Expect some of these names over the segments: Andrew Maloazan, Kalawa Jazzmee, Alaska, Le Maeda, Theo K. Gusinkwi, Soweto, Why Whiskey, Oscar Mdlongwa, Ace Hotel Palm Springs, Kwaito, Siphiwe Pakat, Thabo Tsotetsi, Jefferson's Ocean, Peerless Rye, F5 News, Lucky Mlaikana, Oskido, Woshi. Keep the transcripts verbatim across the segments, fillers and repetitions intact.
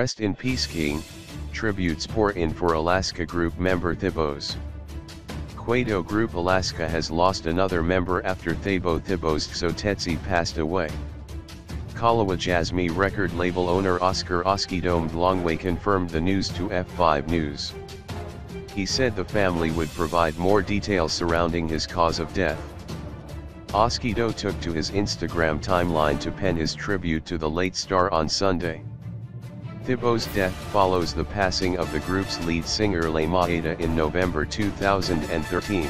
Rest in peace King, tributes pour in for Alaska Group member Thabo. Kwaito Group Alaska has lost another member after Thabo Tsotetsi passed away. Kalawa Jazzmee record label owner Oscar Mdlongwa confirmed the news to F five News. He said the family would provide more details surrounding his cause of death. Oskido took to his Instagram timeline to pen his tribute to the late star on Sunday. Thabo's death follows the passing of the group's lead singer Le Maeda in November two thousand thirteen.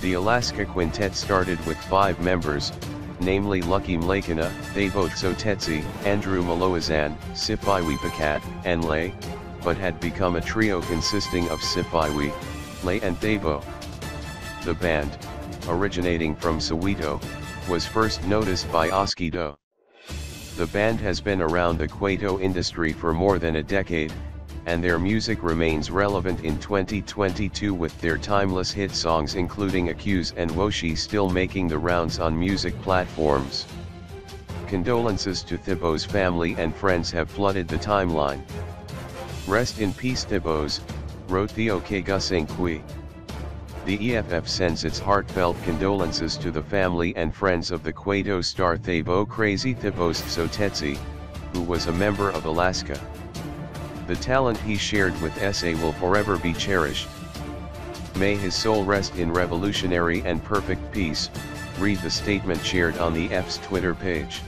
The Alaska Quintet started with five members, namely Lucky Mlaikana, Thabo Tsotetsi, Andrew Maloazan, Siphiwe Pakat, and Le, but had become a trio consisting of Siphiwe, Le and Thabo. The band, originating from Soweto, was first noticed by Oskido. The band has been around the Kwaito industry for more than a decade, and their music remains relevant in twenty twenty-two with their timeless hit songs including Accuse and Woshi still making the rounds on music platforms. Condolences to Thabo's family and friends have flooded the timeline. Rest in peace Thabo, wrote Theo K. Gusinkwi. The E F F sends its heartfelt condolences to the family and friends of the Kwaito star Thabo Crazy Thabo Tsotetsi, who was a member of Alaska. The talent he shared with S A will forever be cherished. May his soul rest in revolutionary and perfect peace, read the statement shared on the F's Twitter page.